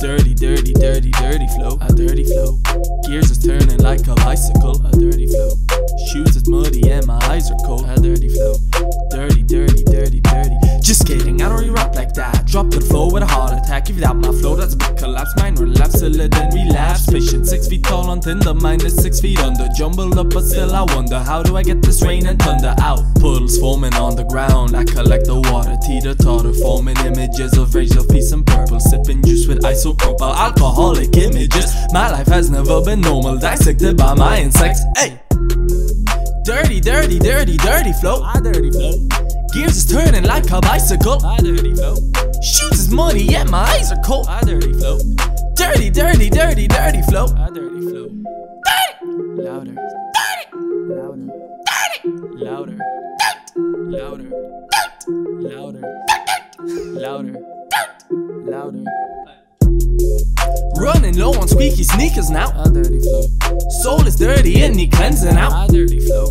Dirty, dirty, dirty flow, a dirty flow. Gears is turning like a bicycle, a dirty flow. Shoes is muddy and my eyes are cold, a dirty flow. Dirty, dirty, dirty, dirty. Just kidding, I don't really rap like that. Drop to the floor with a heart attack. If you doubt my flow, that's a big collapse. Mine relapse, till it then relapse. Fishing 6 feet tall on Tinder, mine is 6 feet under. Jumbled up, but still I wonder, how do I get this rain and thunder out? Puddles forming on the ground, I collect the water, teeter-totter, forming images of racial peace and purple. Sipping juice with isopropyl, alcoholic images. My life has never been normal, dissected by my insects. Hey, dirty, dirty, dirty, dirty flow, I dirty flow. Gears is turning like a bicycle, I dirty flow. Shoes is muddy, yeah, my eyes are cold, I dirty flow. Dirty, dirty, dirty, dirty flow, I dirty flow. Dirty! Louder. Dirty! Louder. Dirty! Louder. Dirt! Louder. Dirt! Louder. Dirt! Louder. Dirt! Louder. Running low on squeaky sneakers now, I dirty flow. Soul is dirty and he cleansing out, I dirty flow.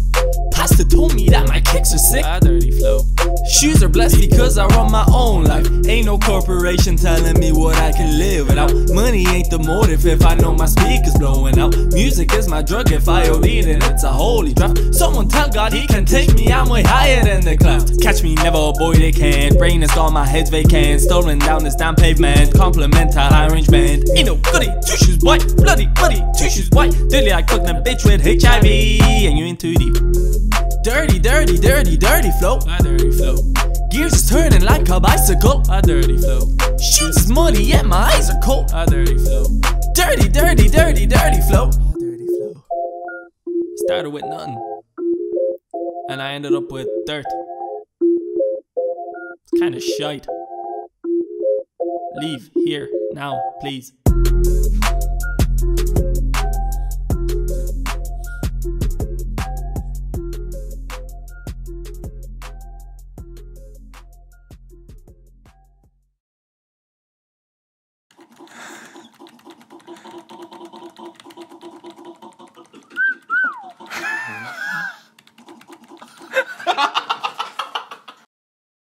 Pastor told me that my kicks are sick, I dirty flow. Shoes are blessed because I run my own life. Ain't no corporation telling me what I can live without. Money ain't the motive if I know my speakers blowing out. Music is my drug, if I don't need it, it's a holy draft. Someone tell God he can take me, I'm way higher than the clouds. Catch me never, boy they can't. Brain is gone, my head's vacant. Stolen down this damn pavement, compliment a high range band. Ain't no goody, two shoes white, bloody muddy, two shoes white. Daily I cook them bitch with HIV, and you in too deep. Dirty, dirty, dirty, dirty flow, I dirty flow. Gears is turning like a bicycle, I dirty flow. Shoes is muddy, yeah, my eyes are cold, I dirty flow. Dirty, dirty, dirty, dirty flow, I dirty flow. Started with nothing, and I ended up with dirt. It's kinda shite. Leave here, now, please.